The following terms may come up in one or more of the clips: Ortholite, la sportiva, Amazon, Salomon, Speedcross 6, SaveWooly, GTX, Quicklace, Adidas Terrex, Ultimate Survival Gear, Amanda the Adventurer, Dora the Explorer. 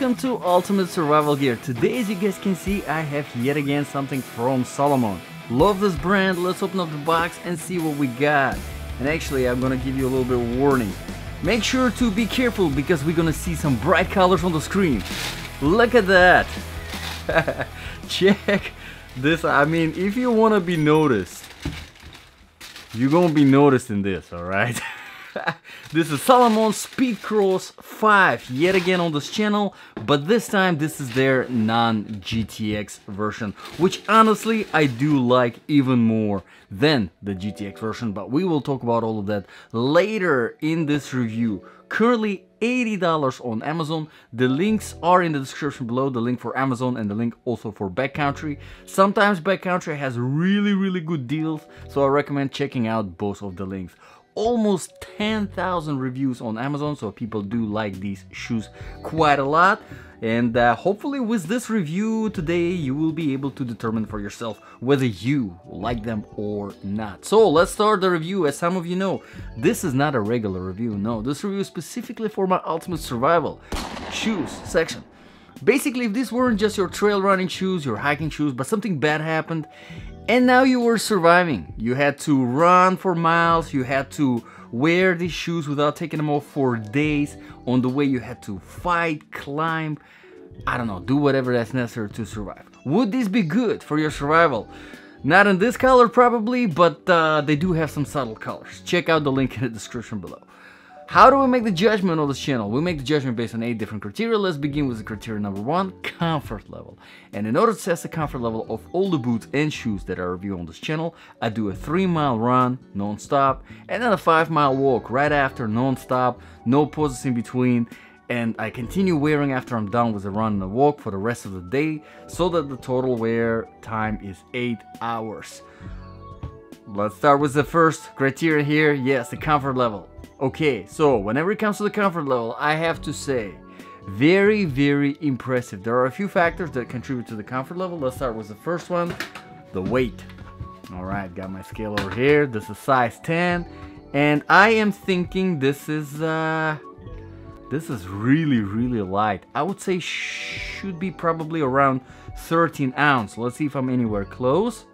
Welcome to Ultimate Survival Gear. Today, as you guys can see, I have yet again something from Salomon. Love this brand. Let's open up the box and see what we got. And actually, I'm gonna give you a little bit of warning. Make sure to be careful because we're gonna see some bright colors on the screen. Look at that. Check this. I mean, if you wanna be noticed, you're gonna be noticed in this, all right? This is Salomon Speedcross 5 yet again on this channel, but this time this is their non-GTX version, which honestly I do like even more than the GTX version, but we will talk about all of that later in this review. Currently $80 on Amazon. The links are in the description below, the link for Amazon and the link also for Backcountry. Sometimes Backcountry has really good deals, so I recommend checking out both of the links. Almost 10,000 reviews on Amazon, so people do like these shoes quite a lot. And hopefully with this review today, you will be able to determine for yourself whether you like them or not. So let's start the review. As some of you know, this is not a regular review. No, this review is specifically for my Ultimate Survival shoes section. Basically, if these weren't just your trail running shoes, your hiking shoes, but something bad happened, and now you were surviving. You had to run for miles, you had to wear these shoes without taking them off for days. On the way you had to fight, climb, I don't know, do whatever that's necessary to survive. Would this be good for your survival? Not in this color probably, but they do have some subtle colors. Check out the link in the description below. How do we make the judgment on this channel? We make the judgment based on 8 different criteria. Let's begin with the criteria number 1, comfort level. And in order to assess the comfort level of all the boots and shoes that I review on this channel, I do a 3-mile run non-stop and then a 5-mile walk right after non-stop, no pauses in between. And I continue wearing after I'm done with the run and the walk for the rest of the day, so that the total wear time is 8 hours. Let's start with the first criteria here. Yes, the comfort level. Okay, so whenever it comes to the comfort level, I have to say, very impressive. There are a few factors that contribute to the comfort level. Let's start with the first one, the weight. All right, got my scale over here. This is size 10, and I am thinking this is really light. I would say should be probably around 13 ounce. Let's see if I'm anywhere close.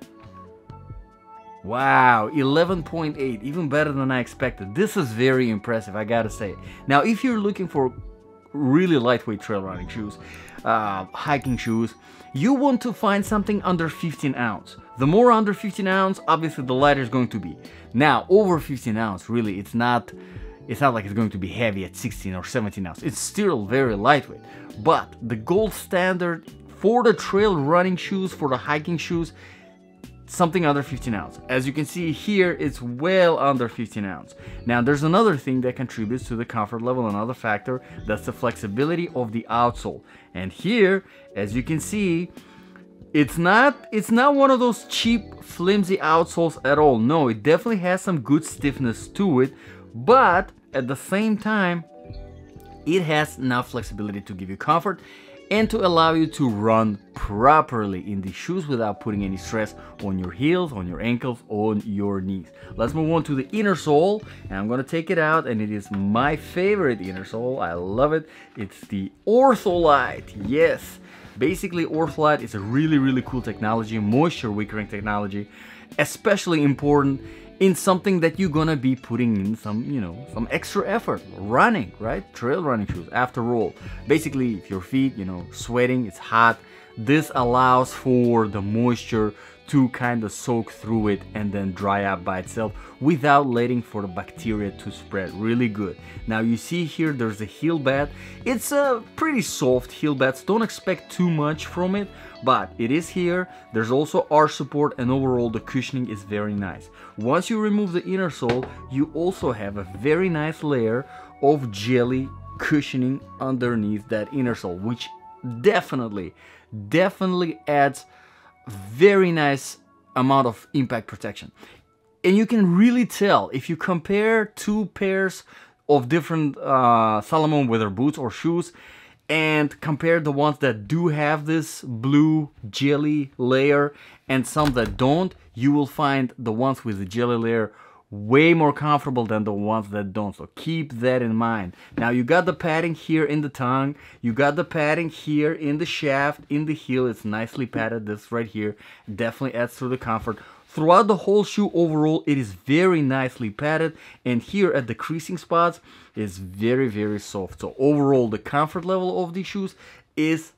Wow, 11.8, even better than I expected. This is very impressive, I gotta say. Now, if you're looking for really lightweight trail running shoes, hiking shoes, you want to find something under 15 ounce. The more under 15 ounce, obviously the lighter it's going to be. Now, over 15 ounce, really, it's not like it's going to be heavy at 16 or 17 ounce. It's still very lightweight, but the gold standard for the trail running shoes, for the hiking shoes, something under 15 ounce. As you can see here, it's well under 15 ounce. Now, there's another thing that contributes to the comfort level, another factor, that's the flexibility of the outsole. And here, as you can see, it's not one of those cheap, flimsy outsoles at all. No, it definitely has some good stiffness to it, but at the same time, it has enough flexibility to give you comfort and to allow you to run properly in the shoes without putting any stress on your heels, on your ankles, on your knees. Let's move on to the inner sole, and I'm gonna take it out, and it is my favorite inner sole. I love it. It's the Ortholite. Yes, basically Ortholite is a really cool technology, moisture wicking technology, especially important in something that you're gonna be putting in some, you know, some extra effort, running, right? Trail running shoes, after all. Basically, if your feet, you know, sweating, it's hot, this allows for the moisture to kind of soak through it and then dry up by itself without letting for the bacteria to spread. Really good. Now you see here, there's a heel bed. It's a pretty soft heel bed. Don't expect too much from it, but it is here. There's also arch support, and overall the cushioning is very nice. Once you remove the inner sole, you also have a very nice layer of jelly cushioning underneath that inner sole, which definitely adds very nice amount of impact protection. And you can really tell if you compare two pairs of different Salomon, whether boots or shoes, and compare the ones that do have this blue jelly layer and some that don't, you will find the ones with the jelly layer way more comfortable than the ones that don't, so keep that in mind. Now you got the padding here in the tongue, you got the padding here in the shaft, in the heel, it's nicely padded, this right here definitely adds to the comfort. Throughout the whole shoe overall, it is very nicely padded, and here at the creasing spots is very soft. So overall, the comfort level of these shoes is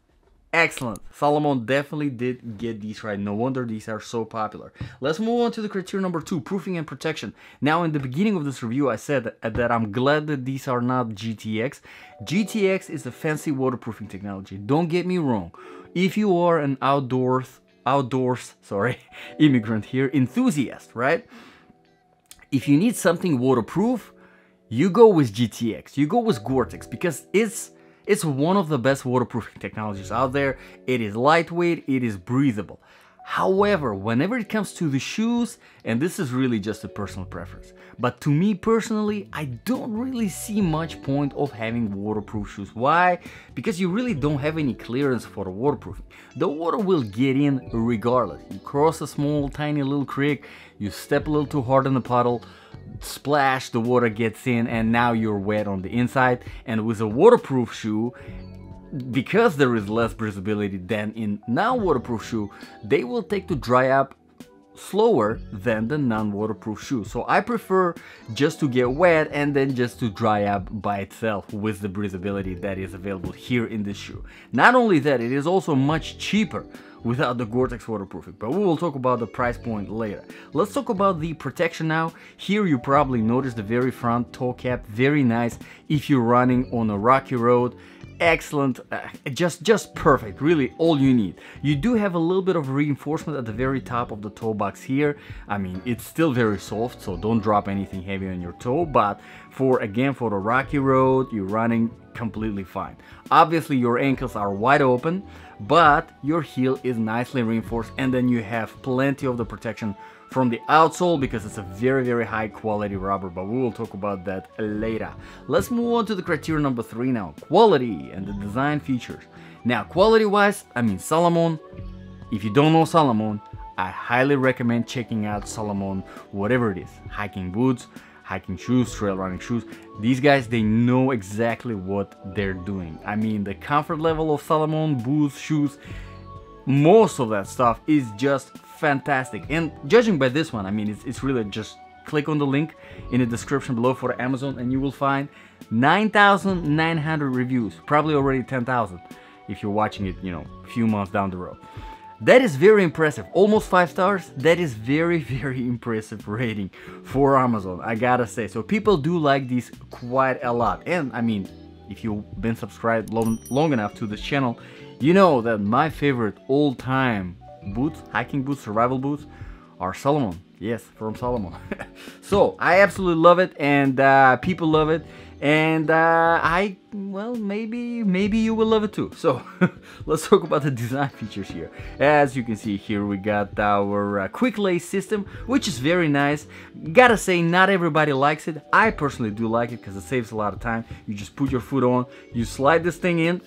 excellent. Salomon definitely did get these right. No wonder these are so popular. Let's move on to the criteria number 2, proofing and protection. Now, in the beginning of this review, I said that I'm glad that these are not GTX. GTX is a fancy waterproofing technology. Don't get me wrong. If you are an outdoors immigrant here, enthusiast, right? If you need something waterproof, you go with GTX. You go with Gore-Tex because it's one of the best waterproofing technologies out there. It is lightweight, it is breathable. However, whenever it comes to the shoes, and this is really just a personal preference, but to me personally, I don't really see much point of having waterproof shoes. Why? Because you really don't have any clearance for the waterproofing. The water will get in regardless. You cross a small, tiny little creek, you step a little too hard in the puddle, splash, the water gets in, and now you're wet on the inside. And with a waterproof shoe, because there is less breathability than in non-waterproof shoe, they will take to dry up slower than the non-waterproof shoe. So I prefer just to get wet and then just to dry up by itself with the breathability that is available here in this shoe. Not only that, it is also much cheaper without the Gore-Tex waterproofing, but we will talk about the price point later. Let's talk about the protection now. Here you probably notice the very front toe cap, very nice if you're running on a rocky road. Excellent, just perfect, really all you need. You do have a little bit of reinforcement at the very top of the toe box here. I mean, it's still very soft, so don't drop anything heavy on your toe, but for the rocky road, you're running completely fine. Obviously your ankles are wide open, but your heel is nicely reinforced, and then you have plenty of the protection from the outsole because it's a very high quality rubber, but we will talk about that later. Let's move on to the criteria number 3 now, quality and the design features. Now, quality wise, I mean, Salomon, if you don't know Salomon, I highly recommend checking out Salomon, whatever it is, hiking boots, hiking shoes, trail running shoes. These guys, they know exactly what they're doing. I mean, the comfort level of Salomon boots, shoes, most of that stuff is just fantastic. And judging by this one, I mean, it's really just click on the link in the description below for Amazon and you will find 9,900 reviews, probably already 10,000 if you're watching it, you know, a few months down the road. That is very impressive, almost 5 stars. That is very impressive rating for Amazon, I gotta say. So people do like these quite a lot. And I mean, if you've been subscribed long enough to this channel, you know that my favorite all-time boots, hiking boots, survival boots, are Salomon. Yes, from Salomon. So I absolutely love it, and people love it, and maybe you will love it too. So let's talk about the design features here. As you can see here, we got our Quicklace system, which is very nice. Gotta say, not everybody likes it. I personally do like it because it saves a lot of time. You just put your foot on, you slide this thing in,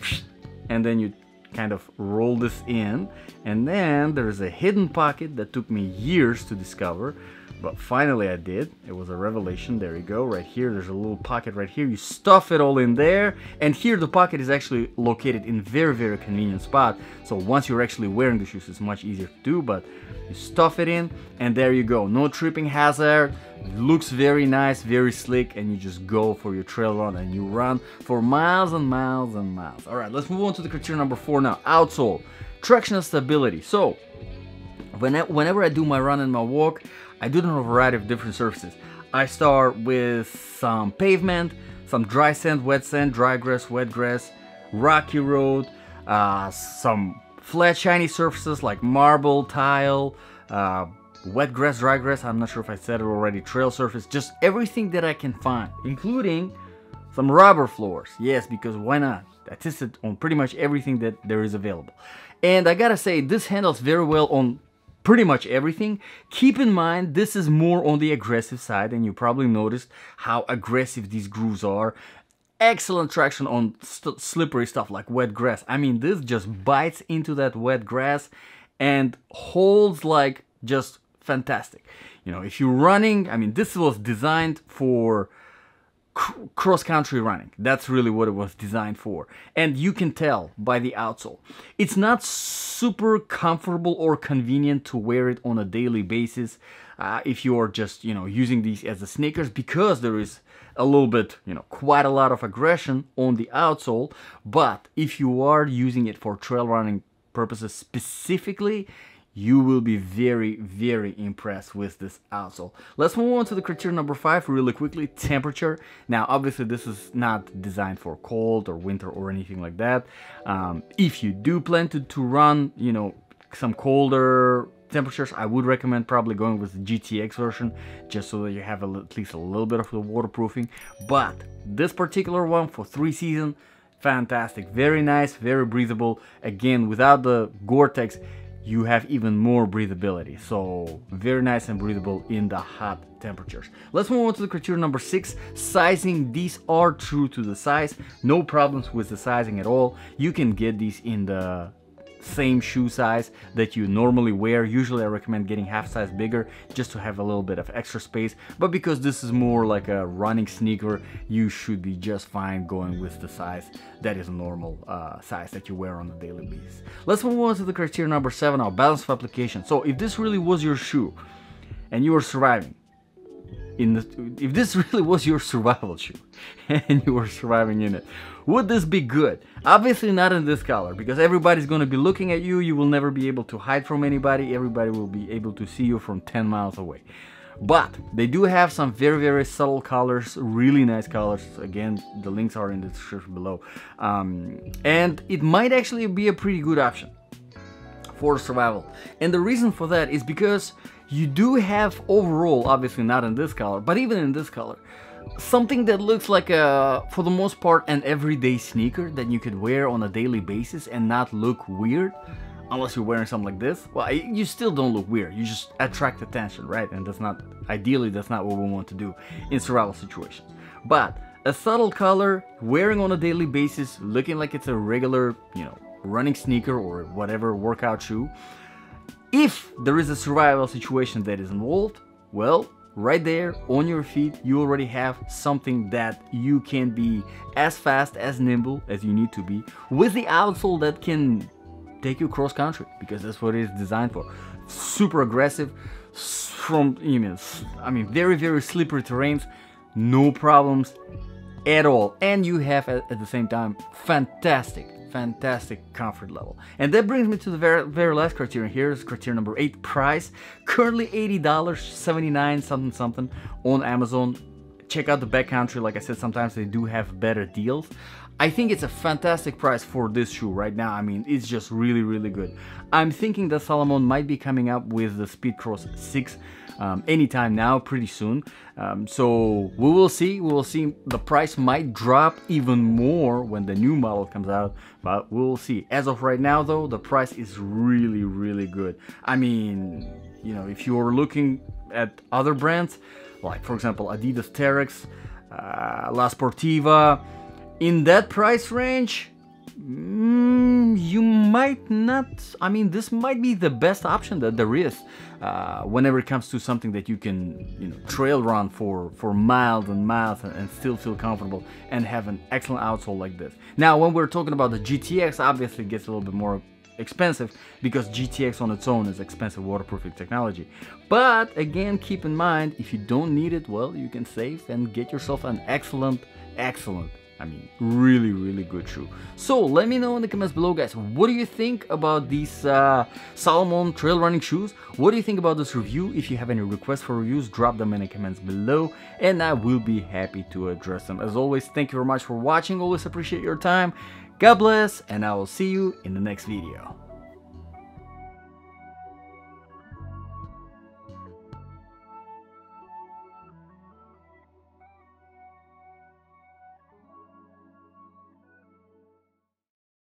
and then you kind of roll this in, and then there's a hidden pocket that took me years to discover, but finally I did. It was a revelation. There you go, right here. There's a little pocket right here. You stuff it all in there, and here the pocket is actually located in very convenient spot. So once you're actually wearing the shoes, it's much easier to do, but you stuff it in and there you go. No tripping hazard. It looks very nice, very slick, and you just go for your trail run and you run for miles and miles and miles. All right, let's move on to the criteria number 4 now, outsole, traction and stability. So whenever I do my run and my walk, I do it on a variety of different surfaces. I start with some pavement, some dry sand, wet sand, dry grass, wet grass, rocky road, some flat shiny surfaces like marble, tile, wet grass, dry grass, I'm not sure if I said it already, trail surface, just everything that I can find, including some rubber floors. Yes, because why not? I tested on pretty much everything that there is available. And I gotta say, this handles very well on pretty much everything. Keep in mind, this is more on the aggressive side, and you probably noticed how aggressive these grooves are. Excellent traction on slippery stuff like wet grass. I mean, this just bites into that wet grass and holds like just fantastic. You know, if you're running, I mean, this was designed for cross-country running. That's really what it was designed for. And you can tell by the outsole. It's not super comfortable or convenient to wear it on a daily basis if you are just, you know, using these as the sneakers, because there is a little bit, you know, quite a lot of aggression on the outsole. But if you are using it for trail running purposes specifically, you will be very, very impressed with this outsole. Let's move on to the criteria number 5 really quickly, temperature. Now, obviously, this is not designed for cold or winter or anything like that. If you do plan to run, you know, some colder temperatures, I would recommend probably going with the GTX version, just so that you have at least a little bit of the waterproofing. But this particular one for 3 seasons, fantastic. Very nice, very breathable. Again, without the Gore-Tex, you have even more breathability, so very nice and breathable in the hot temperatures. Let's move on to the criteria number 6, sizing. These are true to the size, no problems with the sizing at all. You can get these in the same shoe size that you normally wear. Usually I recommend getting half size bigger just to have a little bit of extra space, but because this is more like a running sneaker, you should be just fine going with the size that is a normal size that you wear on a daily basis. Let's move on to the criteria number 7, our balance of application. So if this really was your shoe and you were surviving in the, if this really was your survival shoe and you were surviving in it, would this be good? Obviously not in this color, because everybody's going to be looking at you. You will never be able to hide from anybody. Everybody will be able to see you from 10 miles away. But they do have some very, very subtle colors, really nice colors. Again, the links are in the description below. And it might actually be a pretty good option for survival. And the reason for that is because you do have overall, obviously not in this color, but even in this color, something that looks like a, for the most part, an everyday sneaker that you could wear on a daily basis and not look weird. Unless you're wearing something like this, well, you still don't look weird. You just attract attention, right? And that's not, ideally, that's not what we want to do in survival situations. But a subtle color, wearing on a daily basis, looking like it's a regular, you know, running sneaker or whatever workout shoe. If there is a survival situation that is involved, well, right there on your feet, you already have something that you can be as fast, as nimble as you need to be, with the outsole that can take you cross country, because that's what it is designed for. Super aggressive, from, I mean, very, very slippery terrains, no problems at all. And you have at the same time fantastic comfort level. And that brings me to the very last criterion. Here's criterion number 8, price. Currently $80.79 something on Amazon. Check out the Backcountry, like I said, sometimes they do have better deals. I think it's a fantastic price for this shoe right now. I mean, it's just really, really good. I'm thinking that Salomon might be coming up with the Speedcross 6 anytime now, pretty soon. So we will see, The price might drop even more when the new model comes out, but we'll see. As of right now, though, the price is really, really good. I mean, you know, if you're looking at other brands, like, for example, Adidas Terrex, La Sportiva, in that price range, you might not, I mean, this might be the best option that there is whenever it comes to something that you can, you know, trail run for miles and miles and still feel comfortable and have an excellent outsole like this. Now, when we're talking about the GTX, obviously it gets a little bit more expensive, because GTX on its own is expensive waterproofing technology. But again, keep in mind, if you don't need it, well, you can save and get yourself an excellent, I mean, really, really good shoe. So let me know in the comments below, guys, what do you think about these Salomon trail running shoes? What do you think about this review? If you have any requests for reviews, drop them in the comments below and I will be happy to address them. As always, thank you very much for watching. Always appreciate your time. God bless, and I will see you in the next video.